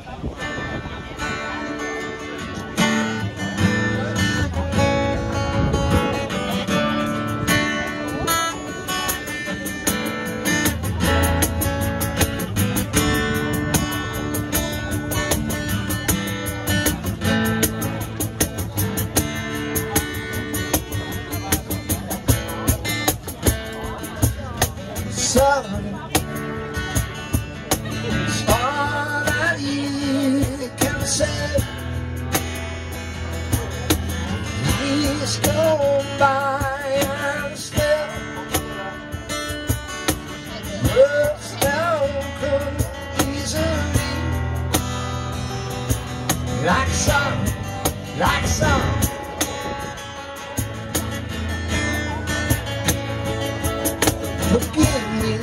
It's all that you can say. Please go by and still. Words don't come easily. Like some. Forgive me,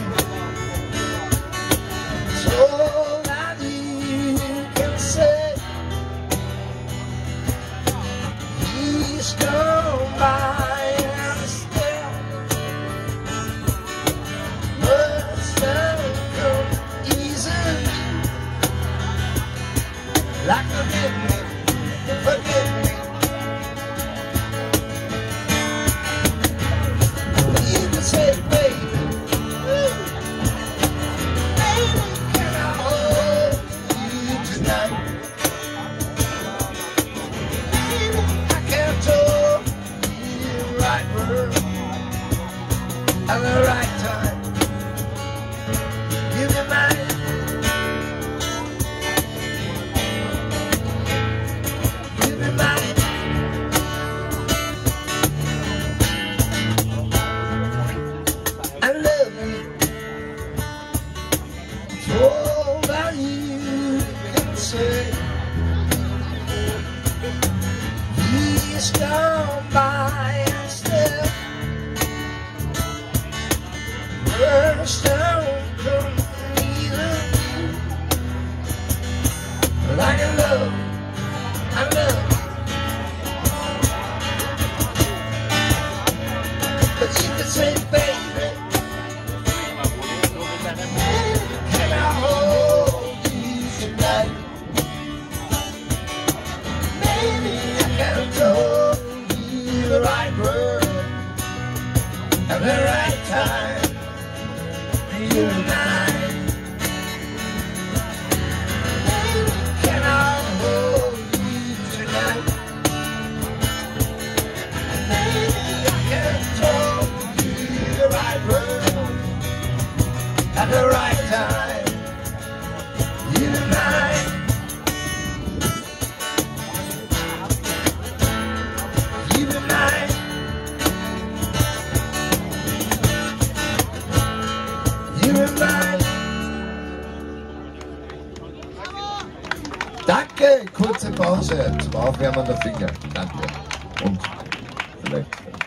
it's all that you can say. Please go by and stay. Words don't come easily. Like forgive me. At the right time, you can mind. You can mind. I love you. It's all that you can say. Please come by and stay. Words don't come easily. Like a love, I love. But you can say, baby, can I hold you tonight? Maybe I can tell you the right word at the right time. You and I, can I hold you tonight? Maybe I can talk to you the right word at the right time. You and I, you and I. Danke, kurze Pause zum Aufwärmen der Finger. Danke. Und vielleicht.